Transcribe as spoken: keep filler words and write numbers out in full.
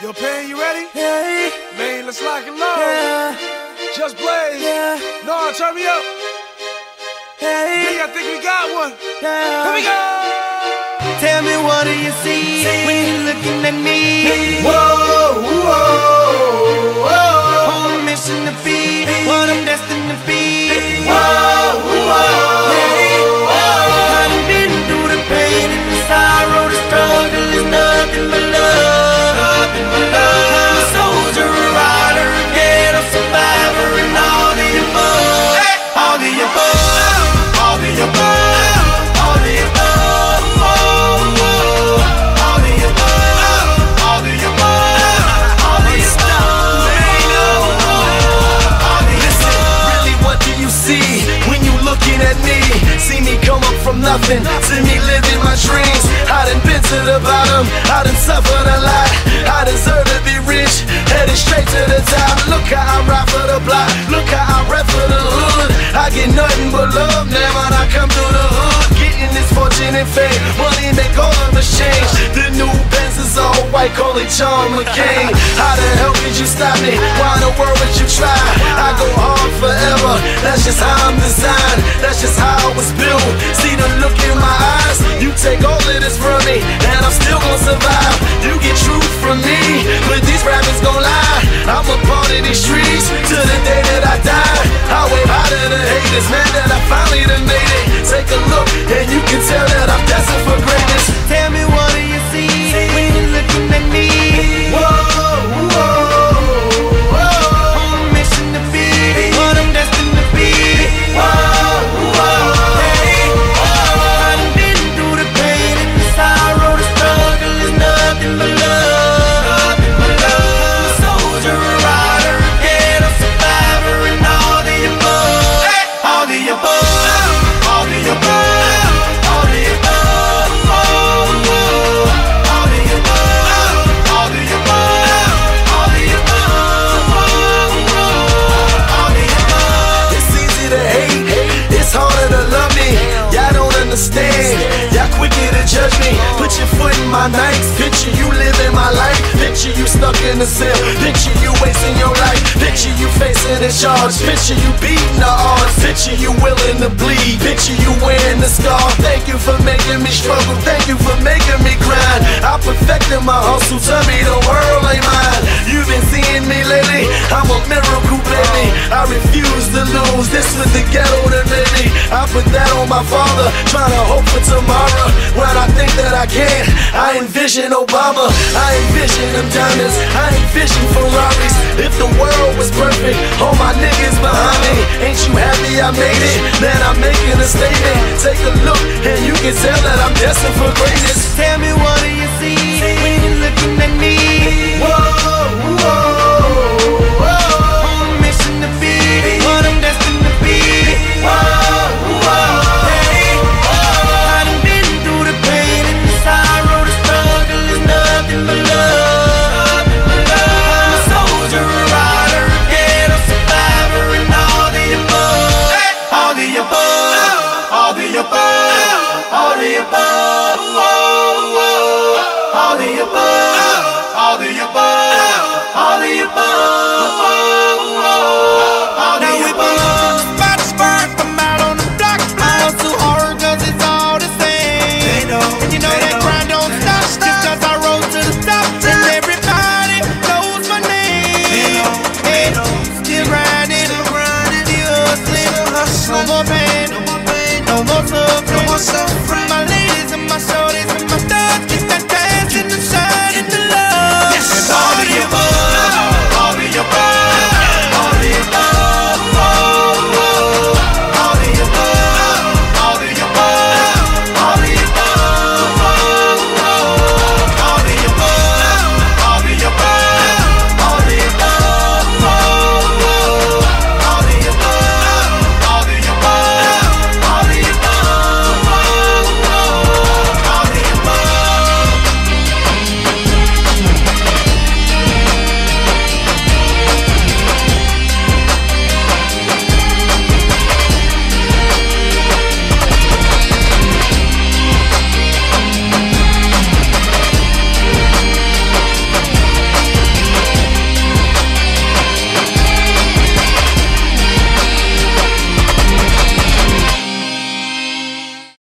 Yo, Pain, you ready? Yeah. Main, let's lock and load. Yeah. Just Blaze. Yeah. No, turn me up. Hey. Hey, I think we got one. Yeah. Here we go. Tell me, what do you see, see. when you're looking at me? Hey. Whoa, whoa, whoa. On a mission to be hey. what I'm destined to be. Hey. Whoa, whoa. Nothing. See me living my dreams. I done been to the bottom, I done suffered a lot. I deserve to be rich, headed straight to the top. Look how I ride for the block, look how I rap for the hood. I get nothing but love now when I come through the hood. Getting this fortune and fame, money make all of us change. The new Benz is all white, call it John McCain. How the hell could you stop me? Why in the world would you try? I go hard forever, that's just how I'm designed. That's just how I was built. See the look in my eyes, you take all of this from me, and I'm still gonna survive. You get truth from me, but these rappers gon' lie. I'm a part of these streets till the day that I die. I wave high to the haters, man, that I finally done made it. Take a look, and you can tell that I'm destined for greatness. Tell me, what do you see when you're looking at me? Whoa, whoa. Nights. Picture you living my life, picture you stuck in the cell, picture you wasting your life, picture you facing the charge, picture you beating the odds, picture you willing to bleed, picture you wearing the scar. Thank you for making me struggle, thank you for making me grind. I perfected my hustle, tell me the world ain't mine. You've been seeing me lately, I'm a miracle baby. I refuse to lose, this was the ghetto to me. I put that on my father, trying to hope for tomorrow. When I think that I can, I I envision Obama, I envision them diamonds, I envision Ferraris. If the world was perfect, all my niggas behind me. Ain't you happy I made it? Man, I'm making a statement. Take a look and you can tell that I'm destined for greatness. Tell me why.